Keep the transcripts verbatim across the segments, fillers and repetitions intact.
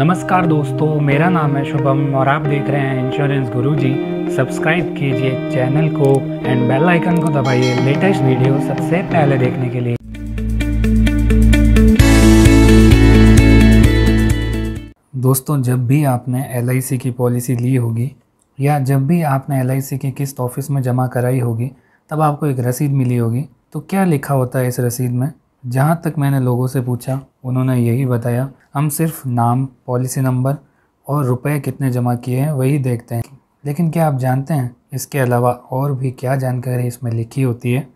नमस्कार दोस्तों, मेरा नाम है शुभम और आप देख रहे हैं इंश्योरेंस गुरुजी। सब्सक्राइब कीजिए चैनल को एंड बेल आइकन को दबाइए लेटेस्ट वीडियो सबसे पहले देखने के लिए। दोस्तों, जब भी आपने एल आई सी की पॉलिसी ली होगी या जब भी आपने एल आई सी की किस्त ऑफिस में जमा कराई होगी, तब आपको एक रसीद मिली होगी। तो क्या लिखा होता है इस रसीद में? जहाँ तक मैंने लोगों से पूछा, उन्होंने यही बताया, हम सिर्फ नाम, पॉलिसी नंबर और रुपए कितने जमा किए हैं वही देखते हैं। लेकिन क्या आप जानते हैं इसके अलावा और भी क्या जानकारी इसमें लिखी होती है?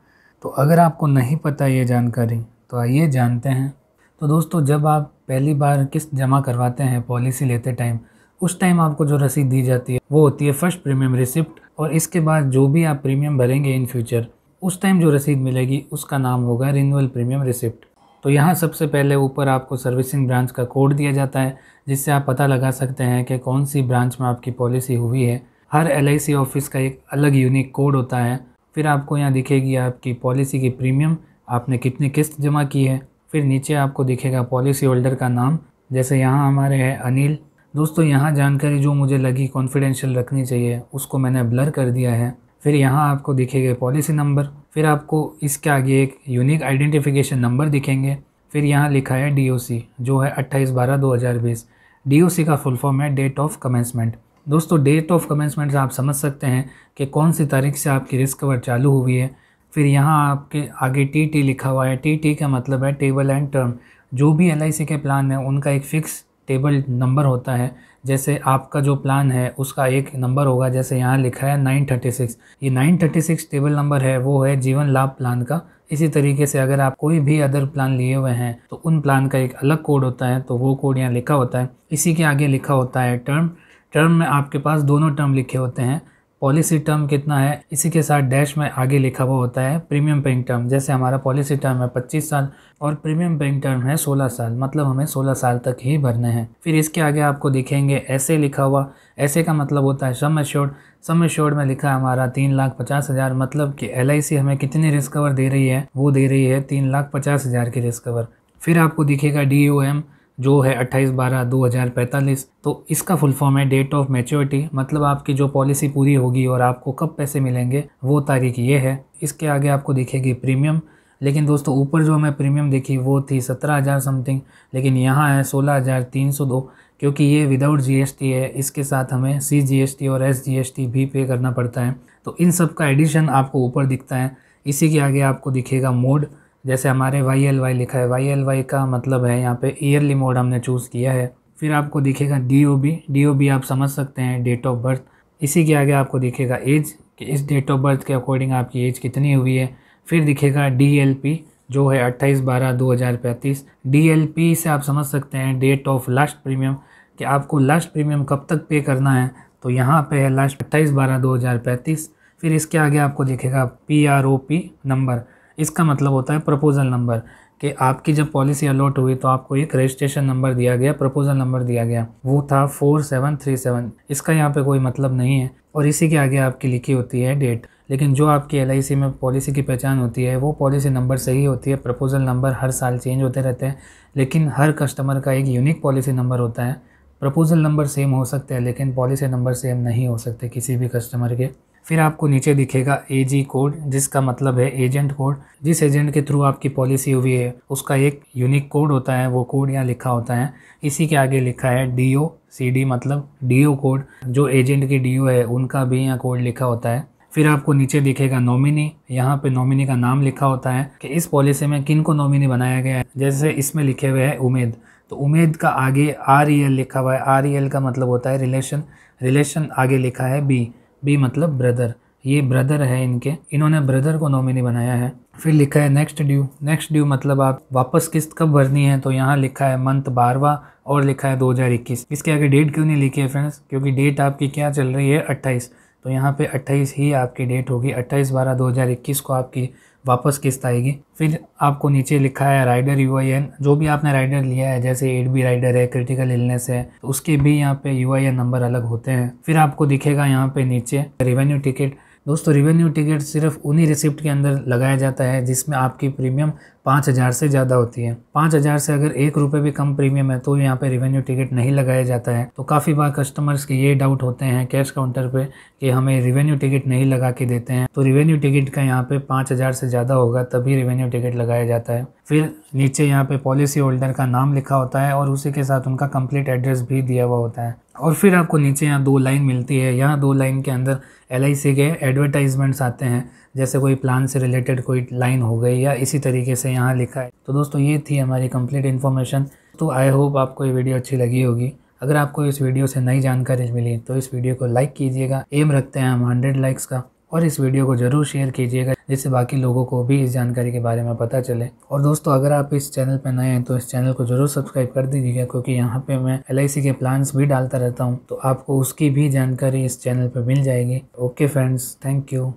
तो अगर आपको नहीं पता ये जानकारी, तो आइए जानते हैं। तो दोस्तों, जब आप पहली बार किस्त जमा करवाते हैं पॉलिसी लेते टाइम, उस टाइम आपको जो रसीद दी जाती है वो होती है फर्स्ट प्रीमियम रिसिप्ट। और इसके बाद जो भी आप प्रीमियम भरेंगे इन फ्यूचर, उस टाइम जो रसीद मिलेगी उसका नाम होगा रिन्यूअल प्रीमियम रिसिप्ट। तो यहाँ सबसे पहले ऊपर आपको सर्विसिंग ब्रांच का कोड दिया जाता है, जिससे आप पता लगा सकते हैं कि कौन सी ब्रांच में आपकी पॉलिसी हुई है। हर एलआईसी ऑफिस का एक अलग यूनिक कोड होता है। फिर आपको यहाँ दिखेगी आपकी पॉलिसी की प्रीमियम, आपने कितनी किस्त जमा की है। फिर नीचे आपको दिखेगा पॉलिसी होल्डर का नाम, जैसे यहाँ हमारे है अनिल। दोस्तों, यहाँ जानकारी जो मुझे लगी कॉन्फिडेंशियल रखनी चाहिए उसको मैंने ब्लर कर दिया है। फिर यहाँ आपको दिखेगा पॉलिसी नंबर, फिर आपको इसके आगे एक यूनिक आइडेंटिफिकेशन नंबर दिखेंगे। फिर यहाँ लिखा है डीओसी, जो है अट्ठाईस बारह दो हज़ार बीस। डीओसी का फुल फॉर्म है डेट ऑफ कमेंसमेंट। दोस्तों, डेट ऑफ कमेंसमेंट से आप समझ सकते हैं कि कौन सी तारीख से आपकी रिस्क कवर चालू हुई है। फिर यहाँ आपके आगे टी टी लिखा हुआ है। टी टी का मतलब है टेबल एंड टर्म। जो भी एल आई सी के प्लान है उनका एक फ़िक्स टेबल नंबर होता है। जैसे आपका जो प्लान है उसका एक नंबर होगा, जैसे यहाँ लिखा है नाइन थर्टी सिक्स। ये nine thirty six table number है, वो है जीवन लाभ प्लान का। इसी तरीके से अगर आप कोई भी अदर प्लान लिए हुए हैं तो उन प्लान का एक अलग कोड होता है, तो वो कोड यहाँ लिखा होता है। इसी के आगे लिखा होता है टर्म। टर्म में आपके पास दोनों टर्म लिखे होते हैं, पॉलिसी टर्म कितना है, इसी के साथ डैश में आगे लिखा हुआ होता है प्रीमियम पेइंग टर्म। जैसे हमारा पॉलिसी टर्म है पच्चीस साल और प्रीमियम पेइंग टर्म है सोलह साल, मतलब हमें सोलह साल तक ही भरने हैं। फिर इसके आगे आपको दिखेंगे ऐसे लिखा हुआ। ऐसे का मतलब होता है सम एश्योर्ड। सम एश्योर्ड में लिखा है हमारा तीन लाख पचास हज़ार, मतलब कि एल आई सी हमें कितनी रिस्क कवर दे रही है, वो दे रही है तीन लाख पचास हज़ार की रिस्क कवर। फिर आपको दिखेगा डी ओ एम, जो है अट्ठाईस बारह दो हज़ार पैंतालीस। तो इसका फुल फॉर्म है डेट ऑफ मैच्योरिटी, मतलब आपकी जो पॉलिसी पूरी होगी और आपको कब पैसे मिलेंगे वो तारीख ये है। इसके आगे आपको दिखेगी प्रीमियम। लेकिन दोस्तों, ऊपर जो हमें प्रीमियम दिखी वो थी सत्रह हज़ार समथिंग, लेकिन यहाँ है सोलह हज़ार तीन सौ दो, क्योंकि ये विदाउट जीएसटी है। इसके साथ हमें सी जीएसटी और एस जीएसटी भी पे करना पड़ता है। तो इन सब का एडिशन आपको ऊपर दिखता है। इसी के आगे आपको दिखेगा मोड, जैसे हमारे वाई एल वाई लिखा है। वाई एल वाई का मतलब है यहाँ पे ईयरली मोड हमने चूज़ किया है। फिर आपको दिखेगा D O B. D O B आप समझ सकते हैं डेट ऑफ बर्थ। इसी के आगे आपको दिखेगा एज, कि इस डेट ऑफ बर्थ के अकॉर्डिंग आपकी एज कितनी हुई है। फिर दिखेगा डी एल पी, जो है अट्ठाईस बारह दो हज़ार पैंतीस। डी एल पी से आप समझ सकते हैं डेट ऑफ लास्ट प्रीमियम, कि आपको लास्ट प्रीमियम कब तक पे करना है। तो यहाँ पे है लास्ट अट्ठाईस बारह दो हज़ार पैंतीस। फिर इसके आगे आपको दिखेगा P R O P number. इसका मतलब होता है प्रपोजल नंबर, कि आपकी जब पॉलिसी अलॉट हुई तो आपको एक रजिस्ट्रेशन नंबर दिया गया, प्रपोजल नंबर दिया गया, वो था फोर सेवन थ्री सेवन। इसका यहाँ पे कोई मतलब नहीं है। और इसी के आगे आपकी लिखी होती है डेट। लेकिन जो आपकी एल आई सी में पॉलिसी की पहचान होती है वो पॉलिसी नंबर से ही होती है। प्रपोजल नंबर हर साल चेंज होते रहते हैं, लेकिन हर कस्टमर का एक यूनिक पॉलिसी नंबर होता है। प्रपोजल नंबर सेम हो सकते हैं, लेकिन पॉलिसी नंबर सेम नहीं हो सकते किसी भी कस्टमर के। फिर आपको नीचे दिखेगा एजी कोड, जिसका मतलब है एजेंट कोड। जिस एजेंट के थ्रू आपकी पॉलिसी हुई है उसका एक यूनिक कोड होता है, वो कोड यहाँ लिखा होता है। इसी के आगे लिखा है डीओ सीडी, मतलब डीओ कोड। जो एजेंट की डीओ है उनका भी यहाँ कोड लिखा होता है। फिर आपको नीचे दिखेगा नॉमिनी। यहाँ पे नॉमिनी का नाम लिखा होता है, कि इस पॉलिसी में किन को नॉमिनी बनाया गया है। जैसे इसमें लिखे हुए है उमेद, तो उमेद का आगे आर ई एल लिखा हुआ है। आर ई एल का मतलब होता है रिलेशन। रिलेशन आगे लिखा है बी, बी मतलब ब्रदर। ये ब्रदर है इनके, इन्होंने ब्रदर को नॉमिनी बनाया है। फिर लिखा है नेक्स्ट ड्यू। नेक्स्ट ड्यू मतलब आप वापस किस्त कब भरनी है। तो यहाँ लिखा है मंथ बारवा और लिखा है दो हज़ार इक्कीस। इसके आगे डेट क्यों नहीं लिखी है फ्रेंड्स? क्योंकि डेट आपकी क्या चल रही है, अट्ठाईस। तो यहाँ पे अट्ठाईस ही आपकी डेट होगी। अट्ठाईस बारह दो हज़ार इक्कीस को आपकी वापस किस्त आएगी। फिर आपको नीचे लिखा है राइडर यू आई एन। जो भी आपने राइडर लिया है, जैसे एट बी राइडर है, क्रिटिकल इलनेस है, तो उसके भी यहाँ पे यू आई एन नंबर अलग होते हैं। फिर आपको दिखेगा यहाँ पे नीचे रेवेन्यू टिकट। दोस्तों रिवेन्यू टिकट सिर्फ उन्हीं रिसिप्ट के अंदर लगाया जाता है जिसमें आपकी प्रीमियम पाँच हज़ार से ज़्यादा होती है। पाँच हज़ार से अगर एक रुपये भी कम प्रीमियम है तो यहाँ पे रिवेन्यू टिकट नहीं लगाया जाता है। तो काफ़ी बार कस्टमर्स के ये डाउट होते हैं कैश काउंटर पे कि हमें रिवेन्यू टिकट नहीं लगा के देते हैं। तो रिवेन्यू टिकट का यहाँ पे पाँच हज़ार से ज़्यादा होगा तभी रिवेन्यू टिकट लगाया जाता है। फिर नीचे यहाँ पे पॉलिसी होल्डर का नाम लिखा होता है और उसी के साथ उनका कंप्लीट एड्रेस भी दिया हुआ होता है। और फिर आपको नीचे यहाँ दो लाइन मिलती है, यहाँ दो लाइन के अंदर एल आई सी के एडवर्टाइजमेंट्स आते हैं, जैसे कोई प्लान से रिलेटेड कोई लाइन हो गई या इसी तरीके से यहाँ लिखा है। तो दोस्तों ये थी हमारी कंप्लीट इन्फॉर्मेशन। तो आई होप आपको ये वीडियो अच्छी लगी होगी। अगर आपको इस वीडियो से नई जानकारी मिली तो इस वीडियो को लाइक कीजिएगा, एम रखते हैं हम हंड्रेड लाइक्स का, और इस वीडियो को ज़रूर शेयर कीजिएगा जिससे बाकी लोगों को भी इस जानकारी के बारे में पता चले। और दोस्तों अगर आप इस चैनल पर नए हैं तो इस चैनल को ज़रूर सब्सक्राइब कर दीजिएगा, क्योंकि यहाँ पे मैं एल आई सी के प्लान्स भी डालता रहता हूँ, तो आपको उसकी भी जानकारी इस चैनल पर मिल जाएगी। Okay friends, thank you.